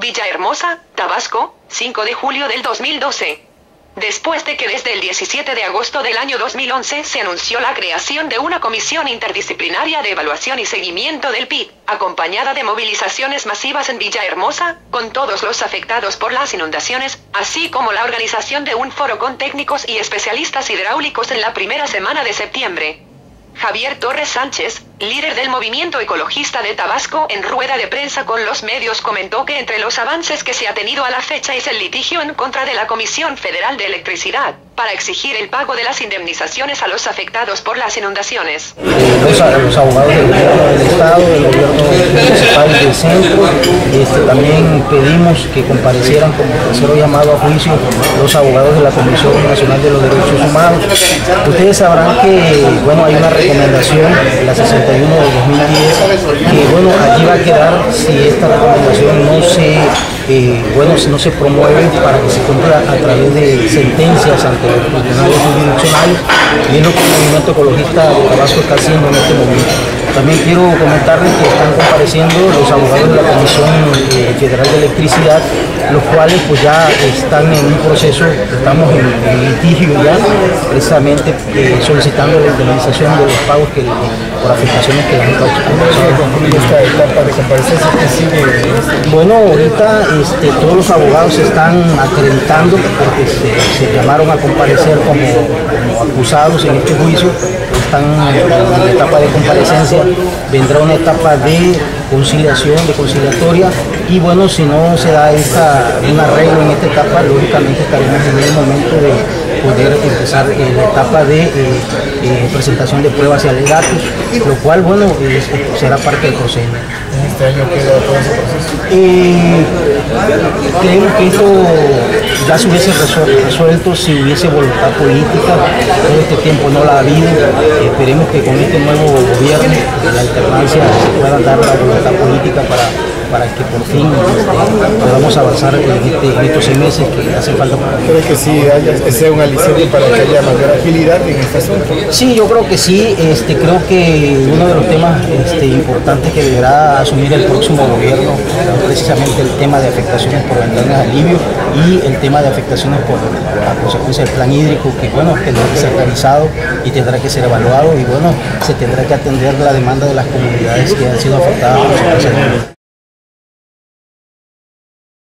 Villahermosa, Tabasco, 5 de julio del 2012. Después de que desde el 17 de agosto del año 2011 se anunció la creación de una comisión interdisciplinaria de evaluación y seguimiento del PHIT, acompañada de movilizaciones masivas en Villahermosa, con todos los afectados por las inundaciones, así como la organización de un foro con técnicos y especialistas hidráulicos en la primera semana de septiembre. Javier Torres Sánchez, líder del Movimiento Ecologista de Tabasco, en rueda de prensa con los medios comentó que entre los avances que se ha tenido a la fecha es el litigio en contra de la Comisión Federal de Electricidad, para exigir el pago de las indemnizaciones a los afectados por las inundaciones. Los abogados del gobierno del Estado, del gobierno municipal del Centro, también pedimos que comparecieran como tercero llamado a juicio los abogados de la Comisión Nacional de los Derechos Humanos. Ustedes sabrán que, bueno, hay una recomendación, la 61 de 2010, que, bueno, allí va a quedar si esta recomendación no se promueve para que se cumpla a través de sentencias ante los tribunales jurisdiccionales, y es lo que el Movimiento Ecologista de Tabasco está haciendo en este momento. También quiero comentarles que están compareciendo los abogados de la Comisión Federal de Electricidad, los cuales pues ya están en un proceso, estamos en litigio ya, precisamente solicitando la indemnización de los pagos por afectaciones que la gente ha. Bueno, ahorita todos los abogados se están acreditando porque se llamaron a comparecer como acusados en este juicio. Están en la etapa de comparecencia, vendrá una etapa de conciliación, de conciliatoria, y bueno, si no se da un arreglo en esta etapa, lógicamente estaremos en el momento de poder empezar la etapa de presentación de pruebas y alegatos, lo cual, bueno, será parte del procedimiento. ¿En este año queda todo ese proceso? Creemos que esto ya se hubiese resuelto si hubiese voluntad política. Todo este tiempo no la ha habido. Esperemos que con este nuevo gobierno, la alternancia, se pueda dar la voluntad política para que por fin podamos avanzar en estos 6 meses que hace falta. ¿Cree que sí sea un aliciente para que haya mayor agilidad en este asunto? Sí, yo creo que sí. Creo que uno de los temas importantes que deberá asumir el próximo gobierno es precisamente el tema de afectaciones por ventanas de alivio y el tema de afectaciones por la consecuencia del plan hídrico, que bueno, tendrá que ser realizado y tendrá que ser evaluado, y bueno, se tendrá que atender la demanda de las comunidades que han sido afectadas por consecuencia del plan.